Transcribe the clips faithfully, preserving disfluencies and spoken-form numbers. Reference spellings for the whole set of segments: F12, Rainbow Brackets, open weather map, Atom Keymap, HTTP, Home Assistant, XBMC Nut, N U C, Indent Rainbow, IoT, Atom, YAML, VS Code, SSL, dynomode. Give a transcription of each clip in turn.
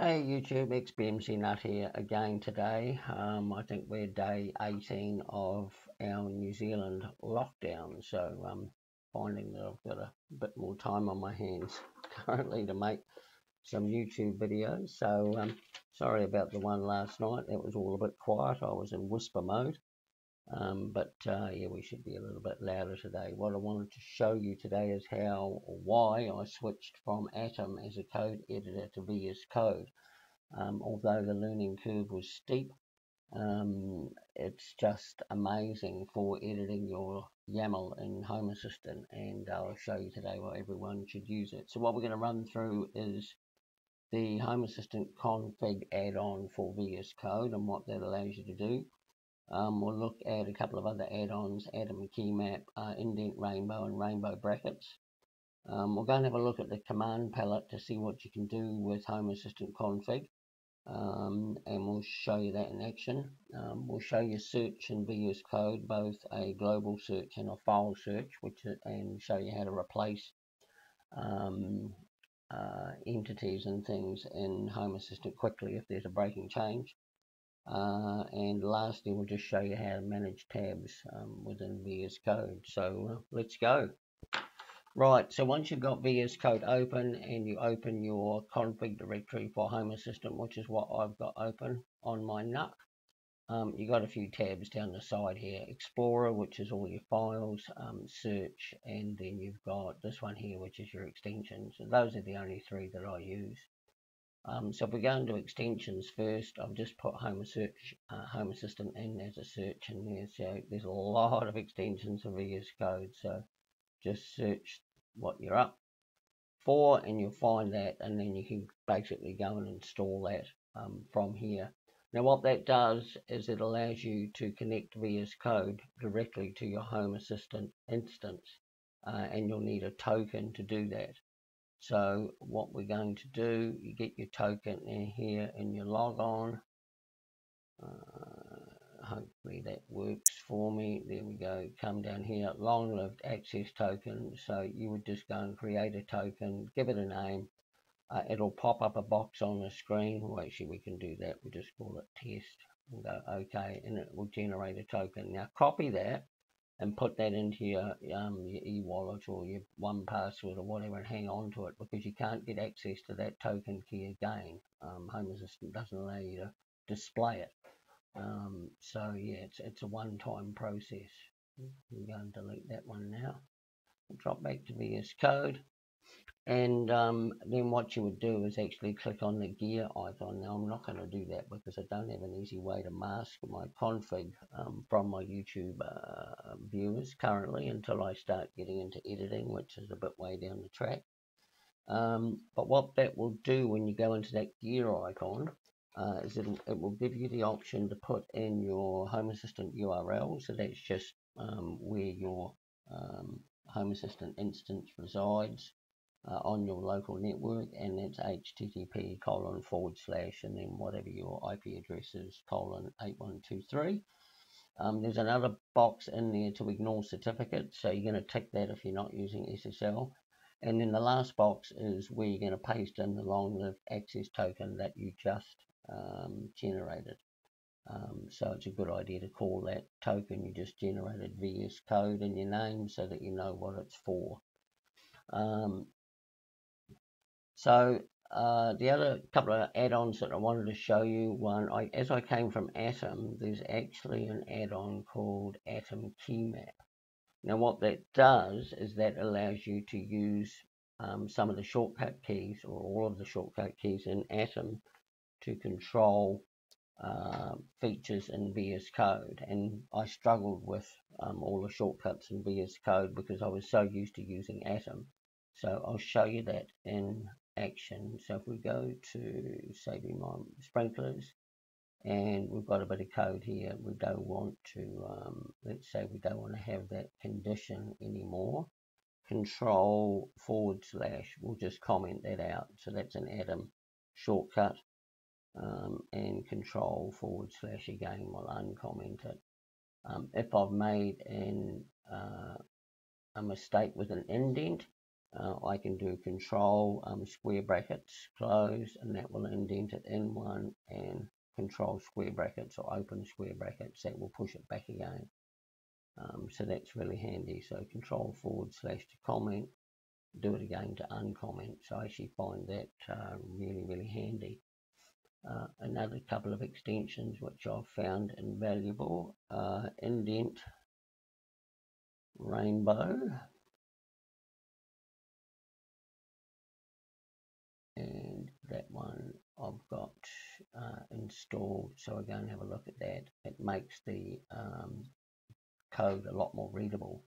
Hey YouTube, X B M C Nut here again today. Um, I think we're day eighteen of our New Zealand lockdown, so I'm finding that I've got a bit more time on my hands currently to make some YouTube videos. So um, sorry about the one last night, it was all a bit quiet, I was in whisper mode. Um, but uh, yeah, we should be a little bit louder today. What I wanted to show you today is how or why I switched from Atom as a code editor to V S Code. Um, although the learning curve was steep, um, it's just amazing for editing your YAML in Home Assistant, and I'll show you today why everyone should use it. So what we're going to run through is the Home Assistant config add-on for V S Code and what that allows you to do. Um, we'll look at a couple of other add-ons, Atom Keymap, uh, Indent Rainbow and Rainbow Brackets. Um, we'll go and have a look at the command palette to see what you can do with Home Assistant config. Um, and we'll show you that in action. Um, we'll show you search in V S Code, both a global search and a file search, which and show you how to replace um, uh, entities and things in Home Assistant quickly if there's a breaking change. Uh, and lastly, we'll just show you how to manage tabs um, within V S Code. So uh, let's go. Right, so once you've got V S Code open and you open your config directory for Home Assistant, which is what I've got open on my N U C, um, you've got a few tabs down the side here. Explorer, which is all your files, um, search, and then you've got this one here, which is your extensions. And those are the only three that I use. Um, so if we go into extensions first, I've just put Home, search, uh, Home Assistant in as a search in there. So there's a lot of extensions of V S Code, so just search what you're up for and you'll find that, and then you can basically go and install that um, from here. Now what that does is it allows you to connect V S Code directly to your Home Assistant instance, uh, and you'll need a token to do that. So what we're going to do, you get your token in here and you log on. Uh, hopefully that works for me. There we go. Come down here, long lived access token. So you would just go and create a token, give it a name. Uh, it'll pop up a box on the screen. Well, actually we can do that. We'll just call it test and go okay, and it will generate a token. Now copy that and put that into your, um, your e-wallet or your one password or whatever, and hang on to it, because you can't get access to that token key again. Um, Home Assistant doesn't allow you to display it. Um, so yeah, it's, it's a one-time process. I'm going to delete that one now. Drop back to V S Code. And um, then what you would do is actually click on the gear icon. Now I'm not going to do that because I don't have an easy way to mask my config um, from my YouTube uh, viewers currently until I start getting into editing, which is a bit way down the track. Um, but what that will do when you go into that gear icon uh, is it'll, it will give you the option to put in your Home Assistant U R L. So that's just um, where your um, Home Assistant instance resides. Uh, on your local network, and that's H T T P colon forward slash and then whatever your I P address is, colon eight one two three. Um, there's another box in there to ignore certificates, so you're going to tick that if you're not using S S L, and then the last box is where you're going to paste in the long-lived access token that you just um, generated. Um, so it's a good idea to call that token you just generated V S Code in your name so that you know what it's for. Um, So uh, the other couple of add-ons that I wanted to show you, one, I, as I came from Atom, there's actually an add-on called Atom Keymap. Now what that does is that allows you to use um, some of the shortcut keys or all of the shortcut keys in Atom to control uh, features in V S Code. And I struggled with um, all the shortcuts in V S Code because I was so used to using Atom. So I'll show you that in action. So if we go to saving my sprinklers, and we've got a bit of code here, we don't want to um, let's say we don't want to have that condition anymore, control forward slash, we'll just comment that out. So that's an Atom shortcut, um, and control forward slash again, we'll uncomment it. Um, if I've made an uh, a mistake with an indent, uh, I can do control um, square brackets close, and that will indent it in one, and control square brackets or open square brackets, that will push it back again. Um, so that's really handy. So control forward slash to comment, do it again to uncomment. So I actually find that uh, really, really handy. Uh, another couple of extensions which I've found invaluable are Indent Rainbow and that one I've got uh, installed, so I'll go and have a look at that. It makes the um, code a lot more readable.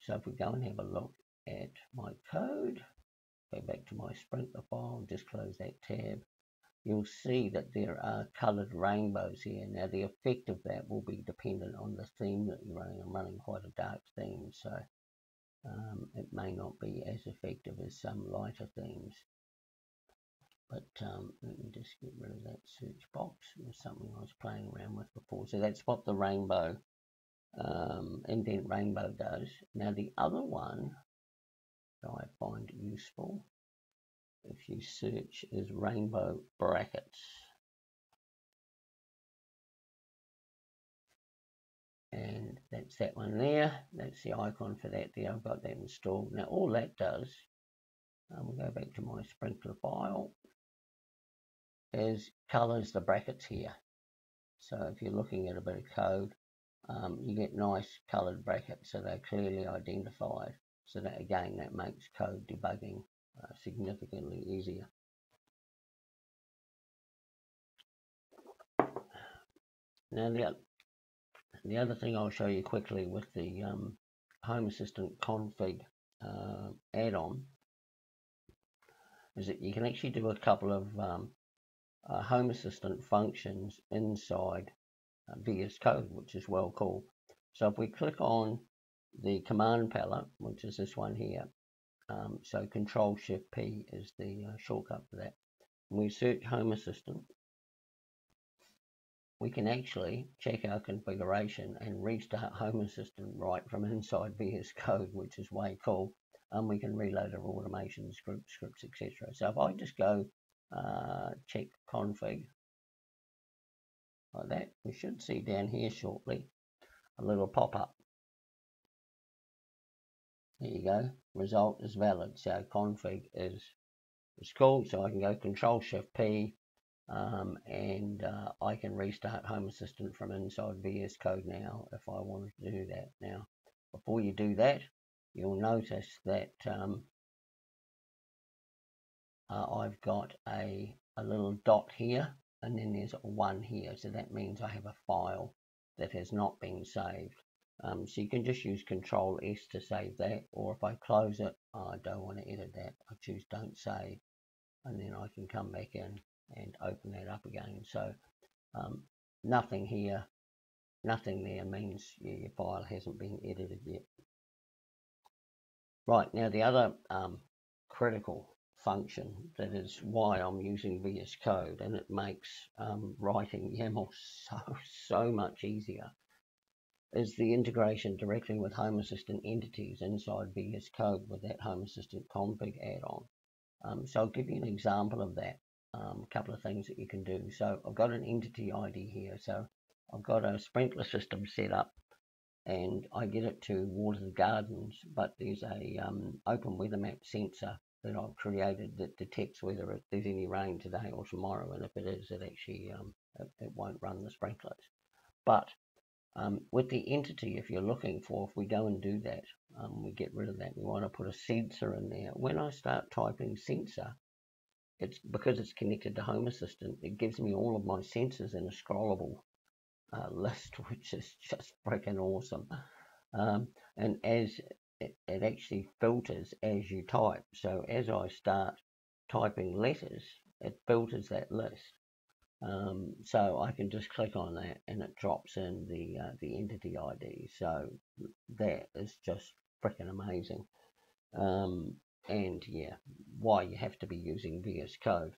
So if we go and have a look at my code, go back to my Sprinkler file, just close that tab, you'll see that there are coloured rainbows here. Now the effect of that will be dependent on the theme that you're running. I'm running quite a dark theme, so um, it may not be as effective as some lighter themes. But um, let me just get rid of that search box. It was something I was playing around with before. So that's what the rainbow, um, Indent Rainbow does. Now the other one that I find useful, if you search, is Rainbow Brackets, and that's that one there. That's the icon for that there. I've got that installed. Now all that does, um, we'll go back to my Sprinkler file, is colours the brackets here. So if you're looking at a bit of code, um, you get nice coloured brackets, so they're clearly identified. So that again, that makes code debugging Uh, significantly easier. Now the, the other thing I'll show you quickly with the um, Home Assistant config uh, add-on is that you can actually do a couple of um, uh, Home Assistant functions inside uh, V S Code, which is well cool. So if we click on the command palette, which is this one here, Um, so Control Shift P is the uh, shortcut for that. When we search Home Assistant, we can actually check our configuration and restart Home Assistant right from inside V S Code, which is way cool. And um, we can reload our automations, group scripts, et cetera. So if I just go uh, check config like that, we should see down here shortly a little pop-up. There you go. Result is valid. So config is is cool. So I can go Control Shift P, um, and uh, I can restart Home Assistant from inside V S Code now if I wanted to do that. Now, before you do that, you'll notice that um, uh, I've got a a little dot here, and then there's a one here. So that means I have a file that has not been saved. Um, so you can just use Control S to save that, or if I close it, oh, I don't want to edit that, I choose Don't Save, and then I can come back in and open that up again. So um, nothing here, nothing there means yeah, your file hasn't been edited yet. Right, now the other um, critical function that is why I'm using V S Code, and it makes um, writing YAML so, so much easier, is the integration directly with Home Assistant entities inside V S Code with that Home Assistant config add-on. Um, so I'll give you an example of that, um, a couple of things that you can do. So I've got an entity I D here, so I've got a sprinkler system set up and I get it to water the gardens, but there's a um, open weather map sensor that I've created that detects whether it, there's any rain today or tomorrow, and if it is, it actually um, it, it won't run the sprinklers. But Um, with the entity, if you're looking for, if we go and do that, um, we get rid of that, we want to put a sensor in there. When I start typing sensor, it's because it's connected to Home Assistant, it gives me all of my sensors in a scrollable uh, list, which is just freaking awesome. Um, and as it, it actually filters as you type. So as I start typing letters, it filters that list. Um, so I can just click on that and it drops in the uh, the entity I D. So that is just freaking amazing, um, and yeah, why you have to be using V S Code.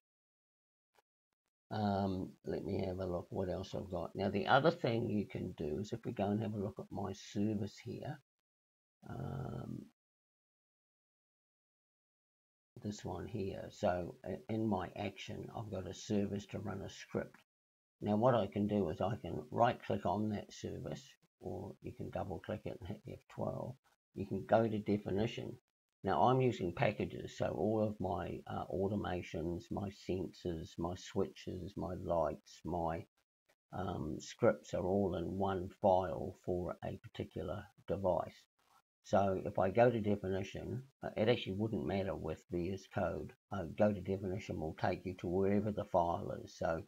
Um, let me have a look what else I've got. Now the other thing you can do is if we go and have a look at my service here, um, this one here. So in my action, I've got a service to run a script. Now what I can do is I can right click on that service, or you can double click it and hit F twelve. You can go to definition. Now I'm using packages, so all of my uh, automations, my sensors, my switches, my lights, my um, scripts are all in one file for a particular device. So if I go to definition, it actually wouldn't matter with V S Code. Uh, go to definition will take you to wherever the file is. So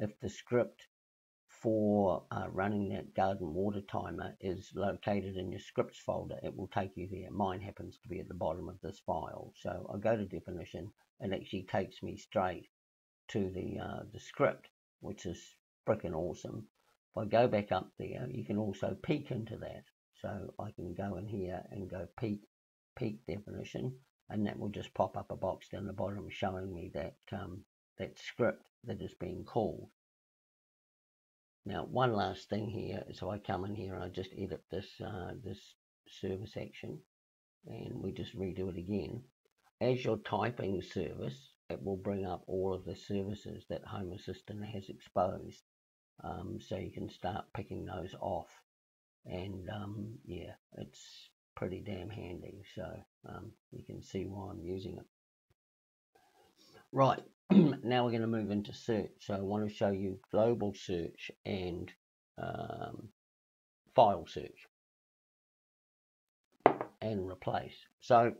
if the script for uh, running that garden water timer is located in your scripts folder, it will take you there. Mine happens to be at the bottom of this file. So I go to definition, and it actually takes me straight to the, uh, the script, which is frickin' awesome. If I go back up there, you can also peek into that. So I can go in here and go peek, peek definition, and that will just pop up a box down the bottom showing me that, um, that script that is being called. Now one last thing here, so I come in here and I just edit this, uh, this service action, and we just redo it again. As you're typing service, it will bring up all of the services that Home Assistant has exposed. Um, so you can start picking those off. And um, yeah, it's pretty damn handy, so um, you can see why I'm using it. Right, now we're going to move into search. So I want to show you global search and um, file search and replace. So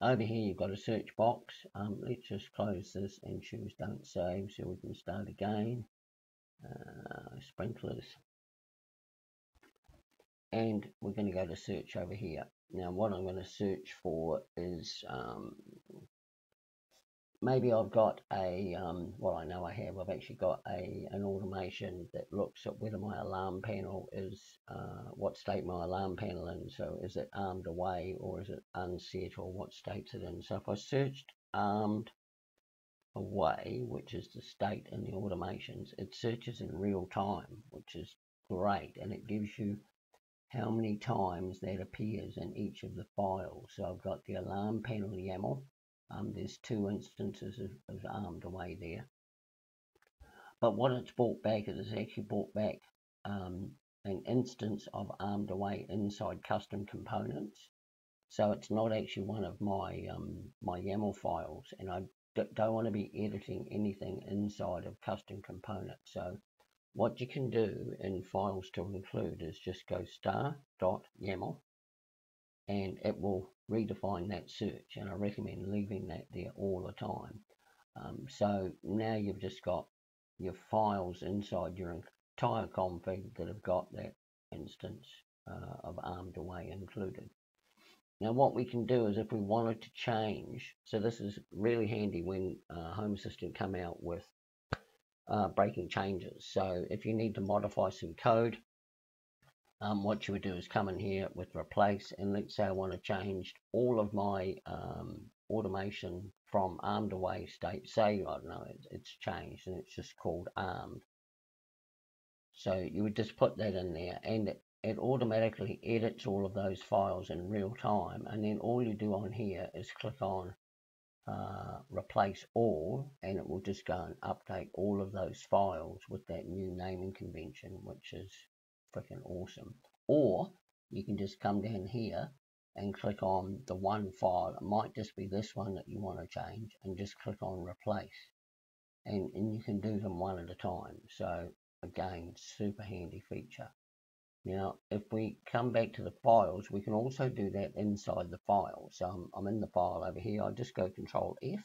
over here you've got a search box. Um, let's just close this and choose don't save so we can start again. Uh, sprinklers. And we're going to go to search over here. Now what I'm going to search for is, um, maybe I've got a, um, well I know I have, I've actually got a an automation that looks at whether my alarm panel is, uh, what state my alarm panel in, so is it armed away or is it unset or what state's it in. So if I searched armed away, which is the state in the automations, it searches in real time, which is great, and it gives you how many times that appears in each of the files. So I've got the alarm panel YAML. Um, there's two instances of, of armed away there. But what it's brought back is it's actually brought back um, an instance of armed away inside custom components. So it's not actually one of my um, my YAML files, and I don't want to be editing anything inside of custom components. So what you can do in files to include is just go star dot yaml, and it will redefine that search, and I recommend leaving that there all the time. Um, so now you've just got your files inside your entire config that have got that instance uh, of armed away included. Now what we can do is if we wanted to change, so this is really handy when uh, Home Assistant come out with Uh, breaking changes. So if you need to modify some code, um, what you would do is come in here with replace, and let's say I want to change all of my um, automation from armed away state, say I don't know, it, it's changed and it's just called armed. So you would just put that in there, and it, it automatically edits all of those files in real time, and then all you do on here is click on Uh, replace all, and it will just go and update all of those files with that new naming convention, which is freaking awesome. Or you can just come down here and click on the one file. It might just be this one that you want to change, and just click on replace, and, and you can do them one at a time. So again, super handy feature. Now if we come back to the files, we can also do that inside the file. So I'm, I'm in the file over here, I just go control F,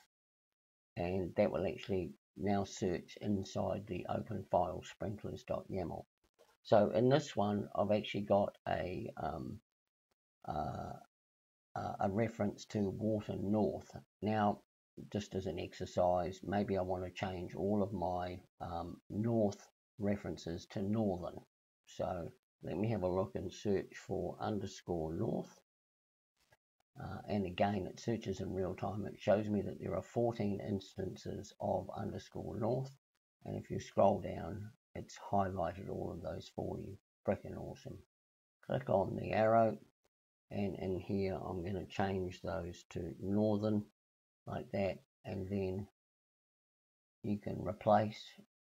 and that will actually now search inside the open file sprinklers dot yaml. So in this one I've actually got a, um, uh, a reference to water north. Now just as an exercise, maybe I want to change all of my um, north references to northern. So let me have a look and search for underscore north. Uh, and again, it searches in real time. It shows me that there are fourteen instances of underscore north. And if you scroll down, it's highlighted all of those for you. Freaking awesome. Click on the arrow, and in here I'm going to change those to northern like that, and then you can replace,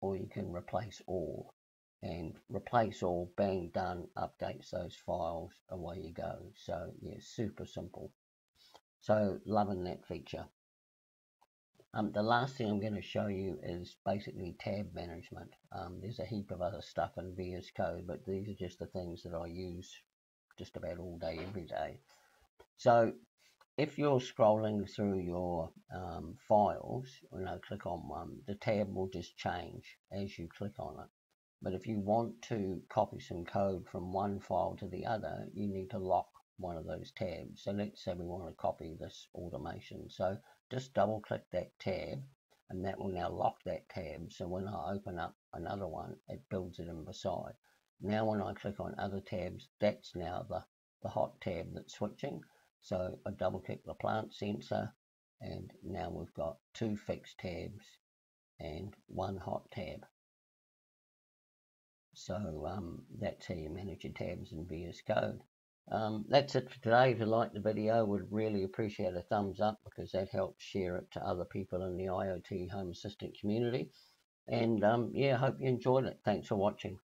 or you can replace all, and replace all, bang, done, updates those files, away you go. So yeah, super simple. So loving that feature. Um, the last thing I'm going to show you is basically tab management. Um, there's a heap of other stuff in V S Code, but these are just the things that I use just about all day, every day. So if you're scrolling through your um, files, when I click on one, the tab will just change as you click on it. But if you want to copy some code from one file to the other, you need to lock one of those tabs. So let's say we want to copy this automation. So just double click that tab, and that will now lock that tab. So when I open up another one, it builds it in beside. Now when I click on other tabs, that's now the, the hot tab that's switching. So I double click the plant sensor, and now we've got two fixed tabs and one hot tab. So um, that's how you manage your tabs in V S Code. Um, that's it for today. If you liked the video, would really appreciate a thumbs up, because that helps share it to other people in the IoT Home Assistant community. And um, yeah, hope you enjoyed it. Thanks for watching.